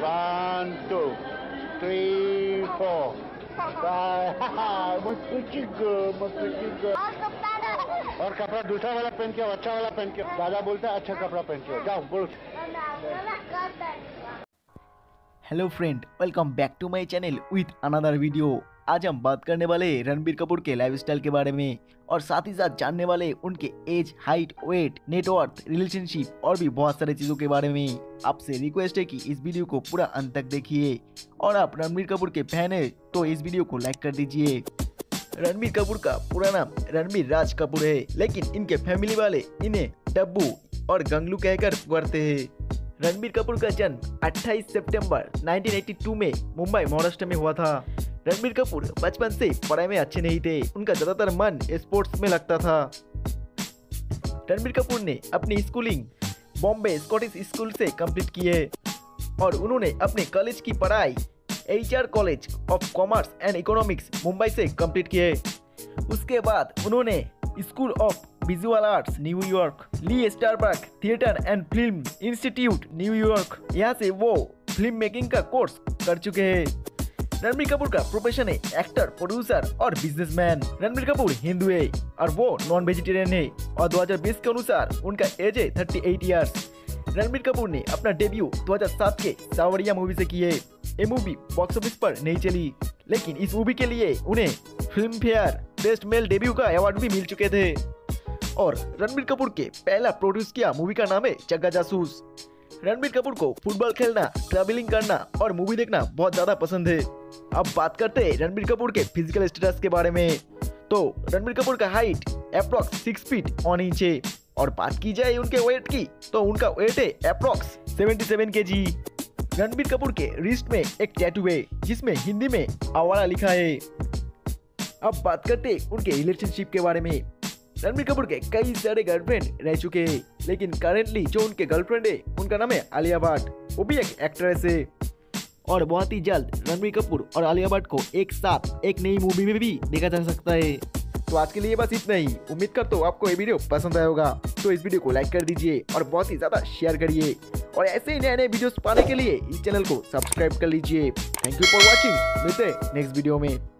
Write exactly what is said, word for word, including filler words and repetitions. One, two, three, four, five. बहुत कुछ बहुत कुछ और कपड़ा दूसरा वाला पहन के अच्छा वाला पहन के दादा बोलता है अच्छा कपड़ा पहन के जाओ बोल। Hello friend, welcome back to my channel with another video. आज हम बात करने वाले रणबीर कपूर के लाइफस्टाइल के बारे में और साथ ही साथ जानने वाले उनके age, height, weight, net worth, relationship और भी बहुत सारे चीजों के बारे में। आपसे रिक्वेस्ट है कि इस वीडियो को पूरा अंत तक देखिए और आप रणबीर कपूर के फैन हैं तो इस वीडियो को लाइक कर दीजिए। रणबीर कपूर का पूरा नाम रणबीर राज कपूर है, लेकिन इनके फैमिली वाले इन्हें डब्बू और गंगलू कहकर पुकारते हैं। रणबीर कपूर का जन्म अट्ठाईस सितंबर उन्नीस सौ बयासी में मुंबई, महाराष्ट्र में हुआ था। रणबीर कपूर बचपन से पढ़ाई में अच्छे नहीं थे, उनका ज्यादातर मन स्पोर्ट्स में लगता था। रणबीर कपूर ने अपनी स्कूलिंग बॉम्बे स्कॉटिश स्कूल से कंप्लीट की है और उन्होंने अपने कॉलेज की पढ़ाई HR college of commerce and economics Mumbai से कंप्लीट की है। उसके बाद उन्होंने school of visual arts New York, Lee Strasberg theatre and film institute New York, यहाँ से वो फिल्म मेकिंग का कोर्स कर चुके हैं। रणबीर कपूर का प्रोफेशन है एक्टर, प्रोड्यूसर और बिजनेसमैन। रणबीर कपूर हिंदू है और वो नॉन वेजिटेरियन है और दो हज़ार बीस के अनुसार उनका एज है अड़तीस इयर्स। रणबीर कपूर ने अपना डेब्यू दो हज़ार सात के सावरिया मूवी से किए। ये मूवी बॉक्स ऑफिस पर नहीं चली, लेकिन इस मूवी के लिए उन्हें Filmfare best male debut का अवार्ड भी मिल चुके थे। और रणबीर कपूर के पहला प्रोड्यूस किया मूवी का नाम है जग्गा जासूस। रणबीर कपूर को फुटबॉल खेलना, ट्रैवलिंग करना और मूवी देखना बहुत ज्यादा पसंद है। अब बात करते हैं रणबीर कपूर के फिजिकल स्टेटस के बारे में। तो रणबीर कपूर का height approx six feet on inch है और बात की जाए उनके वेट की तो उनका वेट है अप्रॉक्स सतहत्तर केजी। रणबीर कपूर के रिस्ट में एक टैटू है जिसमें हिंदी में आवारा लिखा है। अब बात करते हैं उनके रिलेशनशिप के बारे में। रणबीर कपूर के कई सारे गर्लफ्रेंड रह चुके हैं, लेकिन करेंटली जो उनके गर्लफ्रेंड है उनका नाम है आलिया भट्ट, वो भी एक एक्ट्रेस है। और बहुत ही जल्द रणबीर कपूर और आलिया भट्ट को एक साथ एक नई मूवी में भी देखा जा सकता है। तो आज के लिए बस इतना ही। उम्मीद करता हूँ आपको ये वीडियो पसंद आया होगा, तो इस वीडियो को लाइक कर दीजिए और बहुत ही ज़्यादा शेयर करिए और ऐसे ही नए नए वीडियोस पाने के लिए इस चैनल को सब्सक्राइब कर लीजिए। Thank you for watching. मिलते हैं नेक्स्ट वीडियो में।